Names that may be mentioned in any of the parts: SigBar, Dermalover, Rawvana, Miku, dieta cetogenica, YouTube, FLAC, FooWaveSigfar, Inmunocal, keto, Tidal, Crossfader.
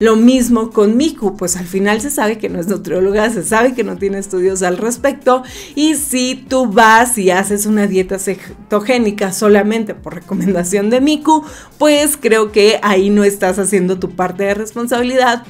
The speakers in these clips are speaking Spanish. Lo mismo con Miku, pues al final se sabe que no es nutrióloga, se sabe que no tiene estudios al respecto, y si tú vas y haces una dieta cetogénica solamente por recomendación de Miku, pues creo que ahí no estás haciendo tu parte de responsabilidad.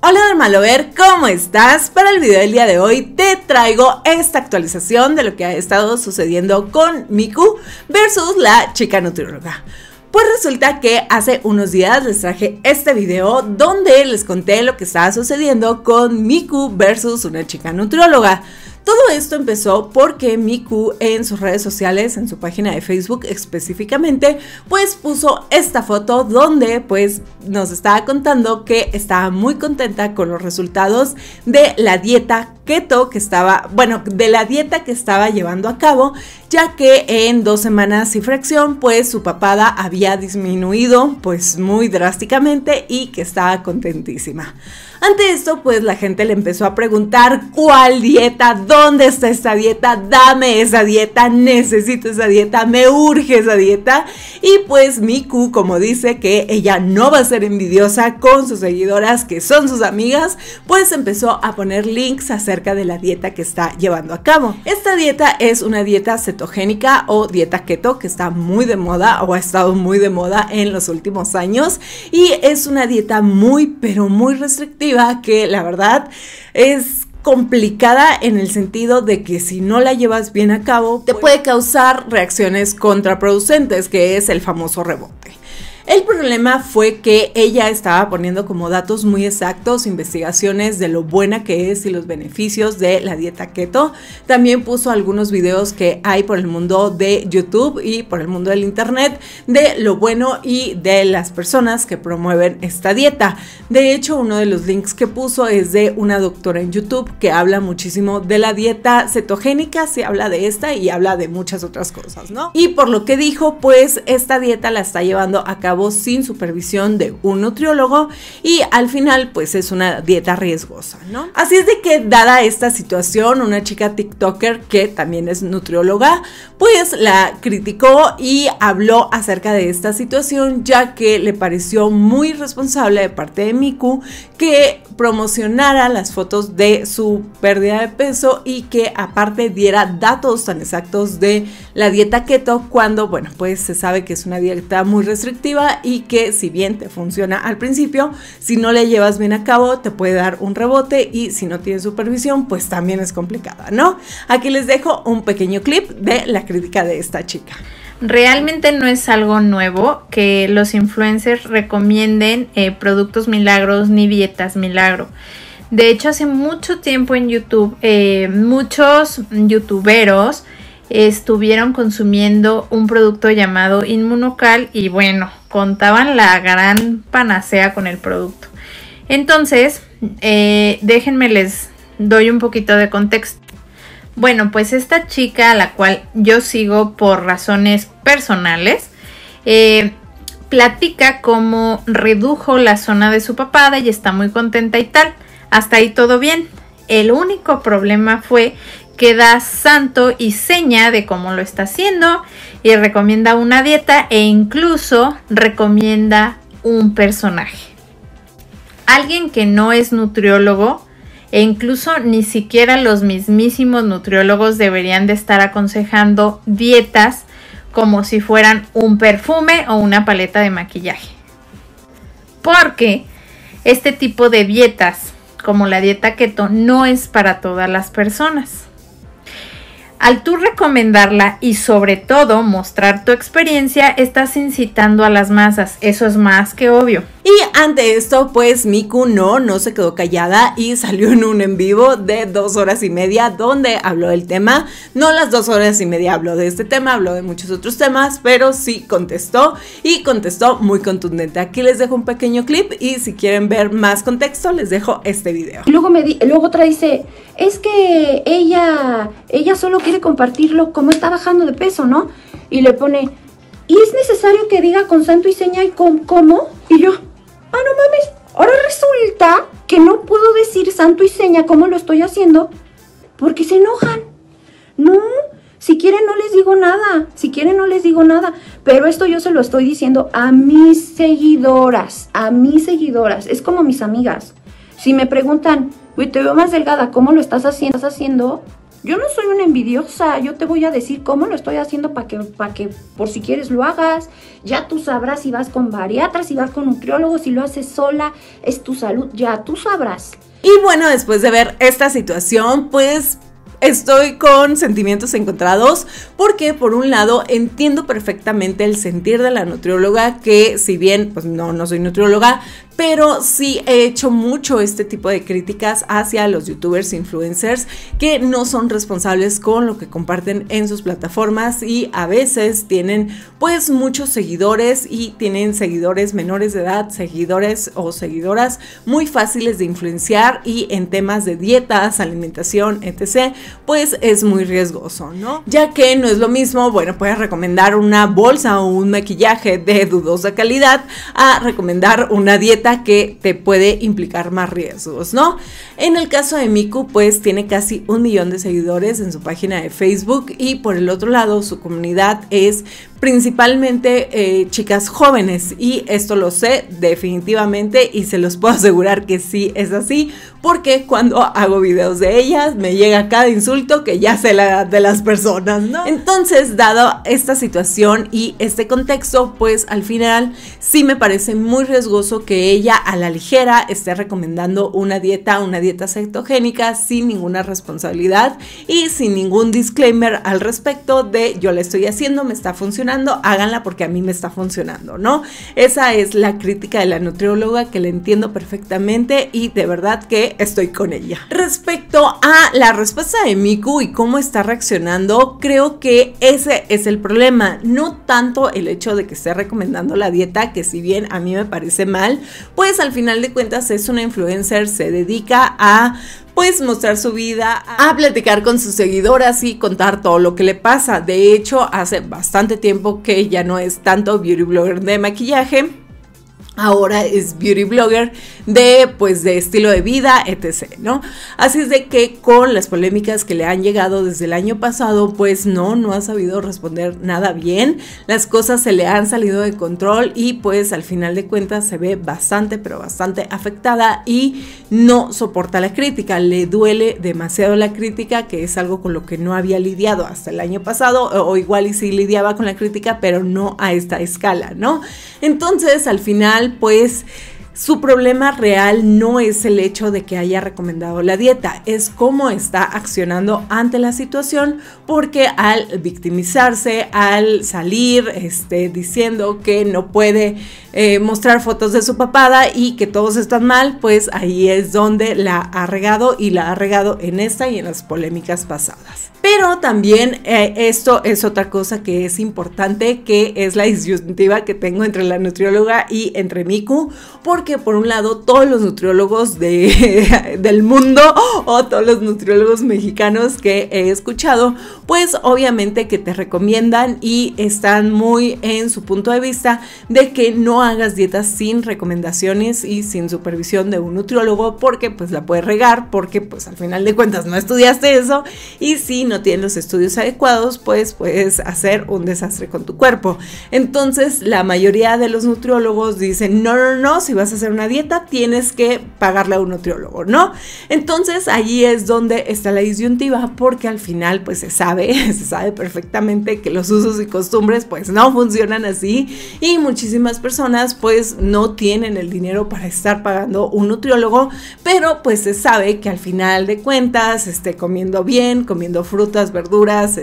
Hola Dermalover, ¿cómo estás? Para el video del día de hoy te traigo esta actualización de lo que ha estado sucediendo con Miku versus la chica nutrióloga. Pues resulta que hace unos días les traje este video donde les conté lo que estaba sucediendo con Miku versus una chica nutrióloga. Todo esto empezó porque Miku en sus redes sociales, en su página de Facebook específicamente, pues puso esta foto donde pues nos estaba contando que estaba muy contenta con los resultados de la dieta keto que estaba, llevando a cabo, ya que en 2 semanas y fracción pues su papada había disminuido pues muy drásticamente y que estaba contentísima. Ante esto pues la gente le empezó a preguntar ¿cuál dieta? ¿Dónde está esta dieta? Dame esa dieta, necesito esa dieta, me urge esa dieta. Y pues Miku, como dice que ella no va a ser envidiosa con sus seguidoras que son sus amigas, pues empezó a poner links acerca de la dieta que está llevando a cabo. Esta dieta es una dieta cetogénica o dieta keto que está muy de moda o ha estado muy de moda en los últimos años, y es una dieta muy pero muy restrictiva que la verdad es complicada en el sentido de que si no la llevas bien a cabo te puede causar reacciones contraproducentes, que es el famoso rebote. El problema fue que ella estaba poniendo como datos muy exactos, investigaciones de lo buena que es y los beneficios de la dieta keto. También puso algunos videos que hay por el mundo de YouTube y por el mundo del internet de lo bueno y de las personas que promueven esta dieta. De hecho, uno de los links que puso es de una doctora en YouTube que habla muchísimo de la dieta cetogénica, se habla de esta y habla de muchas otras cosas, ¿no? Y por lo que dijo, pues esta dieta la está llevando a cabo sin supervisión de un nutriólogo y al final pues es una dieta riesgosa, ¿no? Así es de que, dada esta situación, una chica tiktoker que también es nutrióloga pues la criticó y habló acerca de esta situación, ya que le pareció muy irresponsable de parte de Miku que promocionara las fotos de su pérdida de peso y que aparte diera datos tan exactos de la dieta keto cuando, bueno, pues se sabe que es una dieta muy restrictiva y que si bien te funciona al principio, si no le llevas bien a cabo te puede dar un rebote, y si no tienes supervisión pues también es complicada, ¿no? Aquí les dejo un pequeño clip de la crítica de esta chica. Realmente no es algo nuevo que los influencers recomienden productos milagros ni dietas milagro. De hecho, hace mucho tiempo en YouTube muchos youtuberos estuvieron consumiendo un producto llamado Inmunocal y bueno, contaban la gran panacea con el producto. Entonces, déjenme les doy un poquito de contexto. Bueno, pues esta chica, a la cual yo sigo por razones personales, platica cómo redujo la zona de su papada y está muy contenta y tal. Hasta ahí todo bien. El único problema fue que da santo y seña de cómo lo está haciendo y recomienda una dieta e incluso recomienda un personaje. Alguien que no es nutriólogo e incluso ni siquiera los mismísimos nutriólogos deberían de estar aconsejando dietas como si fueran un perfume o una paleta de maquillaje. Porque este tipo de dietas, como la dieta keto, no es para todas las personas. Al tú recomendarla y sobre todo mostrar tu experiencia, estás incitando a las masas, eso es más que obvio. Y ante esto pues Miku no se quedó callada y salió en un en vivo de 2 horas y media donde habló del tema. No las 2 horas y media habló de este tema, habló de muchos otros temas, pero sí contestó y contestó muy contundente. Aquí les dejo un pequeño clip y si quieren ver más contexto les dejo este video. Luego otra dice, es que ella solo quiere compartirlo como está bajando de peso, ¿no? Y le pone, ¿y es necesario que diga con santo y seña y con cómo? Y yo, ah, no mames, ahora resulta que no puedo decir santo y seña como lo estoy haciendo porque se enojan. No, Si quieren no les digo nada, si quieren no les digo nada, pero esto yo se lo estoy diciendo a mis seguidoras, es como mis amigas. Si me preguntan, uy, te veo más delgada, ¿cómo lo estás haciendo? Yo no soy una envidiosa, yo te voy a decir cómo lo estoy haciendo para que por si quieres lo hagas. Ya tú sabrás si vas con bariatras, si vas con nutriólogos, si lo haces sola, es tu salud, ya tú sabrás. Y bueno, después de ver esta situación, pues estoy con sentimientos encontrados porque por un lado entiendo perfectamente el sentir de la nutrióloga, que si bien pues no soy nutrióloga, pero sí he hecho mucho este tipo de críticas hacia los youtubers, influencers, que no son responsables con lo que comparten en sus plataformas y a veces tienen pues muchos seguidores y tienen seguidores menores de edad, seguidores o seguidoras muy fáciles de influenciar, y en temas de dietas, alimentación, etc., pues es muy riesgoso, ¿no? Ya que no es lo mismo, bueno, puedes recomendar una bolsa o un maquillaje de dudosa calidad a recomendar una dieta que te puede implicar más riesgos, ¿no? En el caso de Miku, pues tiene casi 1 millón de seguidores en su página de Facebook, y por el otro lado su comunidad es principalmente chicas jóvenes, y esto lo sé definitivamente y se los puedo asegurar que sí es así, porque cuando hago videos de ellas me llega cada insulto que ya sé la edad de las personas, ¿no? Entonces, dado esta situación y este contexto, pues al final sí me parece muy riesgoso que ella a la ligera esté recomendando una dieta cetogénica sin ninguna responsabilidad y sin ningún disclaimer al respecto de yo la estoy haciendo, me está funcionando, háganla porque a mí me está funcionando, ¿no? Esa es la crítica de la nutrióloga, que la entiendo perfectamente y de verdad que estoy con ella. Respecto a la respuesta de Miku y cómo está reaccionando, creo que ese es el problema, no tanto el hecho de que esté recomendando la dieta, que si bien a mí me parece mal, pues al final de cuentas es una influencer, se dedica a pues mostrar su vida, a platicar con sus seguidoras y contar todo lo que le pasa. De hecho, hace bastante tiempo que ya no es tanto beauty blogger de maquillaje, ahora es beauty blogger de pues de estilo de vida, etc., ¿no? Así es de que con las polémicas que le han llegado desde el año pasado, pues no ha sabido responder nada bien, las cosas se le han salido de control y pues al final de cuentas se ve bastante, pero bastante afectada y no soporta la crítica, le duele demasiado la crítica, que es algo con lo que no había lidiado hasta el año pasado, o igual y sí lidiaba con la crítica, pero no a esta escala, ¿no? Entonces al final pues su problema real no es el hecho de que haya recomendado la dieta, es cómo está accionando ante la situación, porque al victimizarse, al salir diciendo que no puede mostrar fotos de su papada y que todos están mal, pues ahí es donde la ha regado, y la ha regado en esta y en las polémicas pasadas. Pero también esto es otra cosa que es importante, que es la disyuntiva que tengo entre la nutrióloga y entre Miku, porque por un lado todos los nutriólogos del mundo, o todos los nutriólogos mexicanos que he escuchado, pues obviamente que te recomiendan y están muy en su punto de vista de que no hagas dietas sin recomendaciones y sin supervisión de un nutriólogo, porque pues la puedes regar, porque pues al final de cuentas no estudiaste eso, y si no tienes los estudios adecuados, pues puedes hacer un desastre con tu cuerpo. Entonces la mayoría de los nutriólogos dicen no, si vas a hacer una dieta tienes que pagarle a un nutriólogo, ¿no? Entonces allí es donde está la disyuntiva, porque al final pues se sabe perfectamente que los usos y costumbres pues no funcionan así, y muchísimas personas pues no tienen el dinero para estar pagando un nutriólogo, pero pues se sabe que al final de cuentas comiendo bien, comiendo frutas, verduras,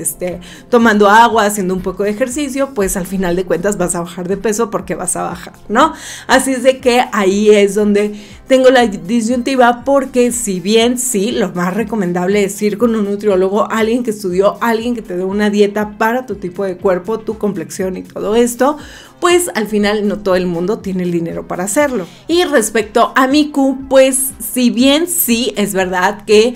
tomando agua, haciendo un poco de ejercicio, pues al final de cuentas vas a bajar de peso, porque vas a bajar, ¿no? Así es de que ahí es donde tengo la disyuntiva, porque si bien sí, lo más recomendable es ir con un nutriólogo, alguien que estudió, alguien que te dé una dieta para tu tipo de cuerpo, tu complexión y todo esto, pues al final no todo el mundo tiene el dinero para hacerlo. Y respecto a Miku, pues si bien sí es verdad que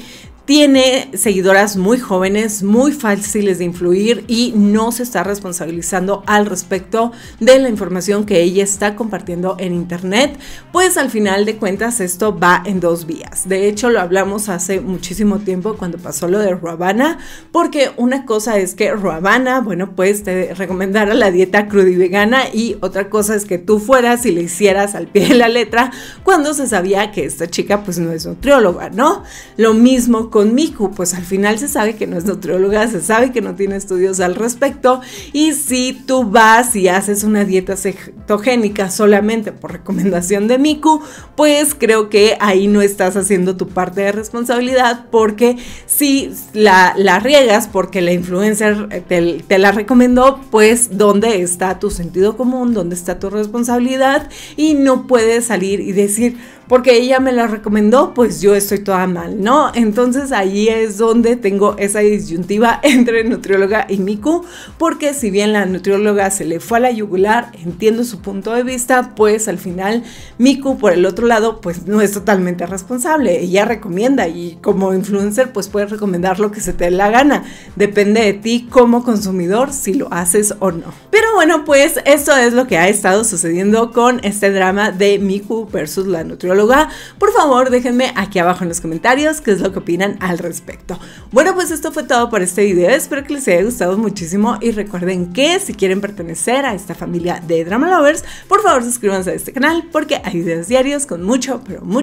Tiene seguidoras muy jóvenes, muy fáciles de influir y no se está responsabilizando al respecto de la información que ella está compartiendo en internet, pues al final de cuentas esto va en dos vías. De hecho, lo hablamos hace muchísimo tiempo cuando pasó lo de Rawvana, porque una cosa es que Rawvana, bueno, pues te recomendara la dieta cruda y vegana y otra cosa es que tú fueras y le hicieras al pie de la letra cuando se sabía que esta chica pues no es nutrióloga, ¿no? Lo mismo con Miku, pues al final se sabe que no es nutrióloga, se sabe que no tiene estudios al respecto, y si tú vas y haces una dieta cetogénica solamente por recomendación de Miku, pues creo que ahí no estás haciendo tu parte de responsabilidad, porque si la riegas porque la influencer te la recomendó, pues ¿dónde está tu sentido común? ¿Dónde está tu responsabilidad? Y no puedes salir y decir, porque ella me la recomendó, pues yo estoy toda mal, ¿no? Entonces ahí es donde tengo esa disyuntiva entre nutrióloga y Miku, porque si bien la nutrióloga se le fue a la yugular, entiendo su punto de vista, pues al final Miku por el otro lado pues no es totalmente responsable, ella recomienda y como influencer pues puedes recomendar lo que se te dé la gana, depende de ti como consumidor si lo haces o no. Pero bueno, pues esto es lo que ha estado sucediendo con este drama de Miku versus la nutrióloga. Por favor, déjenme aquí abajo en los comentarios qué es lo que opinan al respecto. Bueno, pues esto fue todo por este video. Espero que les haya gustado muchísimo y recuerden que si quieren pertenecer a esta familia de Drama Lovers, por favor suscríbanse a este canal porque hay videos diarios con mucho, pero mucho